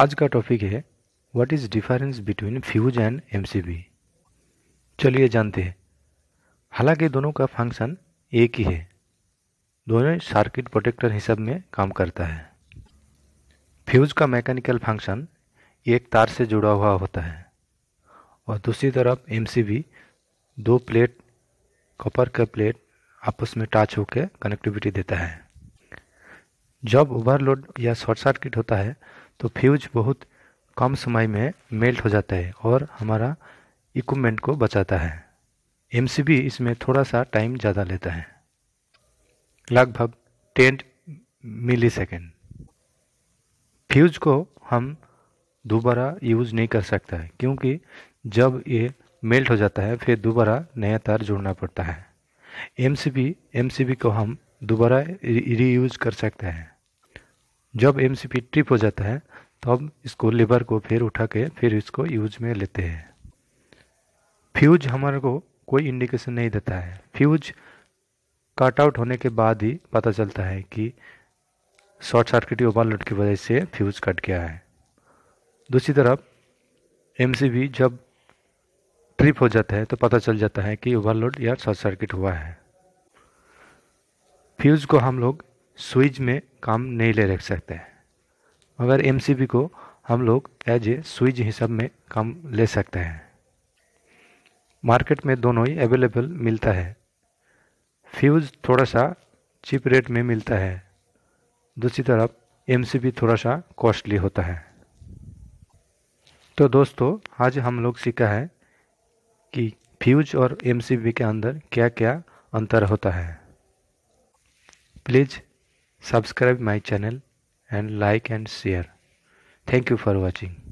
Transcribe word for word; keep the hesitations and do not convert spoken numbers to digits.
आज का टॉपिक है what is difference between fuse and MCB. चलिए जानते हैं। हालांकि दोनों का फंक्शन एक ही है, दोनों सर्किट प्रोटेक्टर हिसाब में काम करता है। फ्यूज का मैकेनिकल फंक्शन एक तार से जुड़ा हुआ होता है और दूसरी तरफ एमसीबी दो प्लेट कॉपर का प्लेट आपस में टच होकर कनेक्टिविटी देता है। जब ओवरलोड या शॉर्ट सर्किट होता है तो फ्यूज बहुत कम समय में मेल्ट हो जाता है और हमारा इक्विपमेंट को बचाता है। एमसीबी इसमें थोड़ा सा टाइम ज़्यादा लेता है, लगभग दस मिली सेकेंड। फ्यूज को हम दोबारा यूज़ नहीं कर सकता है क्योंकि जब ये मेल्ट हो जाता है फिर दोबारा नया तार जोड़ना पड़ता है। एमसीबी एमसीबी को हम दोबारा रीयूज कर सकते हैं। जब एमसीबी ट्रिप हो जाता है तब इसको लेबर को फिर उठा के फिर इसको यूज में लेते हैं। फ्यूज हमारे को कोई इंडिकेशन नहीं देता है, फ्यूज कट आउट होने के बाद ही पता चलता है कि शॉर्ट सर्किट ओवरलोड की वजह से फ्यूज कट गया है। दूसरी तरफ एमसीबी जब ट्रिप हो जाता है तो पता चल जाता है कि ओवरलोड या शॉर्ट सर्किट हुआ है। फ्यूज को हम लोग स्विच में काम नहीं ले रख सकते हैं, मगर एमसीबी को हम लोग एज ए स्विच हिसाब में काम ले सकते हैं। मार्केट में दोनों ही अवेलेबल मिलता है। फ्यूज थोड़ा सा चीप रेट में मिलता है, दूसरी तरफ एमसीबी थोड़ा सा कॉस्टली होता है। तो दोस्तों, आज हम लोग सीखा है कि फ्यूज और एमसीबी के अंदर क्या क्या अंतर होता है। Please subscribe my channel and like and share. Thank you for watching.